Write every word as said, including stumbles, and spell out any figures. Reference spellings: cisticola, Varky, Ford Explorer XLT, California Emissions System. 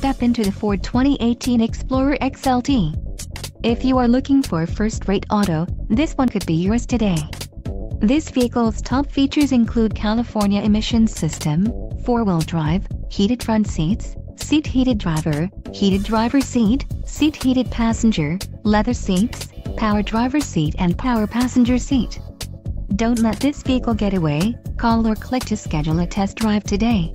step into the Ford twenty eighteen Explorer X L T. If you are looking for a first-rate auto, this one could be yours today. This vehicle's top features include California Emissions System, four-wheel drive, heated front seats, seat-heated driver, heated driver seat, seat-heated passenger, leather seats, power driver seat and power passenger seat. Don't let this vehicle get away. Call or click to schedule a test drive today.